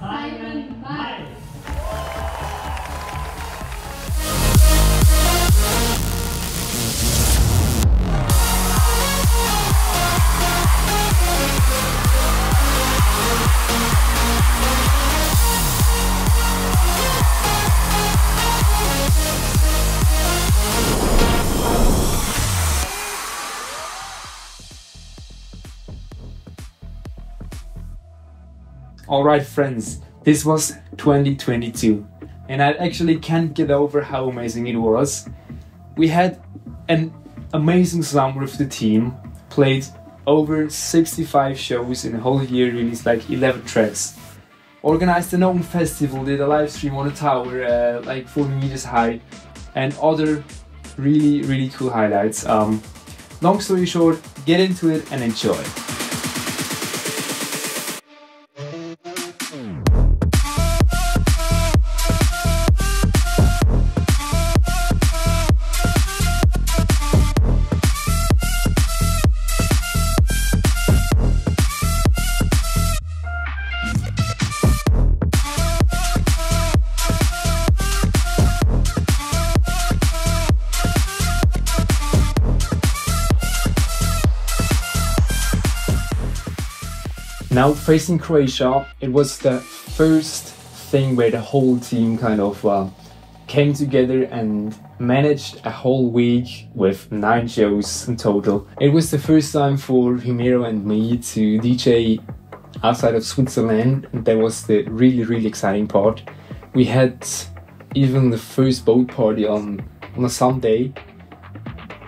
Simon Miles. Alright friends, this was 2022 and I actually can't get over how amazing it was. We had an amazing summer with the team, played over 65 shows in a whole year, released like 11 tracks. Organized an own festival, did a live stream on a tower like 40 meters high and other really cool highlights. Long story short, get into it and enjoy. Now facing Croatia, it was the first thing where the whole team kind of came together and managed a whole week with 9 shows in total. It was the first time for Himero and me to DJ outside of Switzerland, and that was the really exciting part. We had even the first boat party on a Sunday,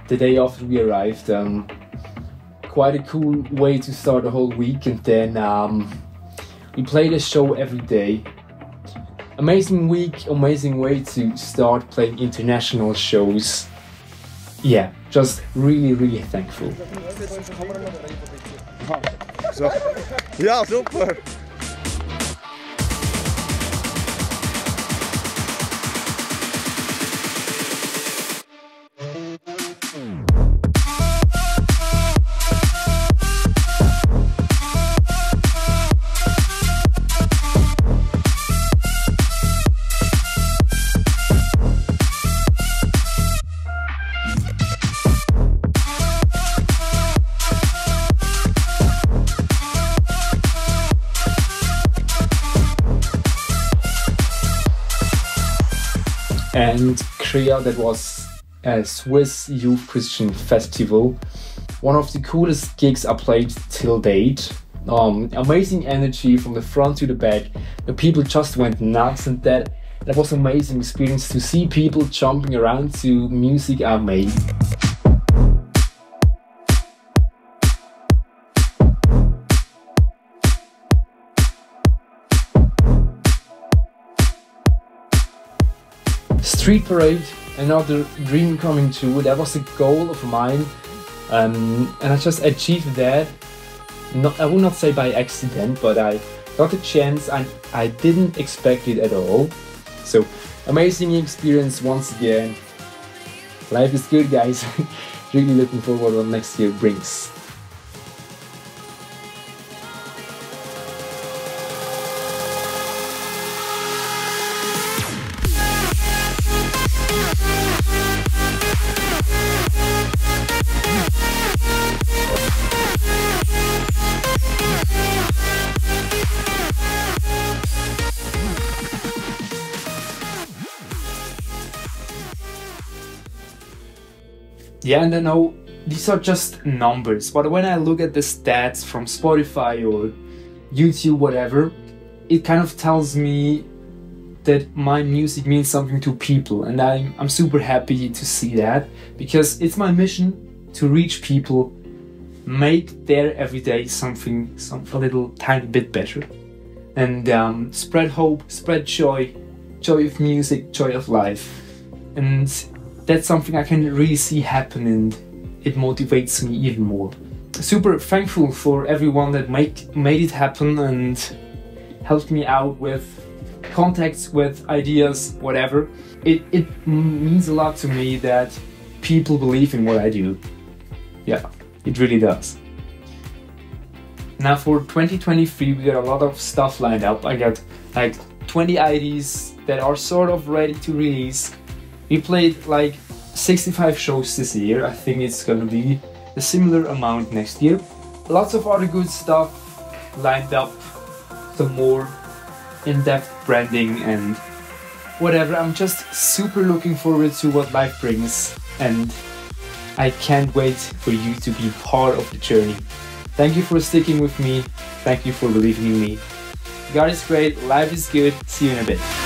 the day after we arrived. Quite a cool way to start the whole week, and then we played a show every day. Amazing week, amazing way to start playing international shows. Yeah, just really thankful. Yeah, super. And Kria, that was a Swiss Youth Christian Festival. One of the coolest gigs I played till date. Amazing energy from the front to the back. The people just went nuts, and that was an amazing experience to see people jumping around to music I made. Street Parade, another dream coming true. That was a goal of mine, and I just achieved that. I would not say by accident, but I got a chance and I didn't expect it at all. So, amazing experience once again. Life is good, guys. Really looking forward to what next year brings. Yeah, and I know these are just numbers, but when I look at the stats from Spotify or YouTube, whatever, it kind of tells me that my music means something to people, and I'm super happy to see that, because it's my mission to reach people, make their everyday something a little tiny bit better, and spread hope, spread joy, joy of music, joy of life. And that's something I can really see happen, and it motivates me even more. Super thankful for everyone that made it happen and helped me out with contacts, with ideas, whatever. It means a lot to me that people believe in what I do. Yeah, it really does. Now for 2023, we got a lot of stuff lined up. I got like 20 IDs that are sort of ready to release. We played like 65 shows this year. I think it's gonna be a similar amount next year. Lots of other good stuff lined up. Some more in-depth branding and whatever. I'm just super looking forward to what life brings, and I can't wait for you to be part of the journey. Thank you for sticking with me. Thank you for believing in me. God is great. Life is good. See you in a bit.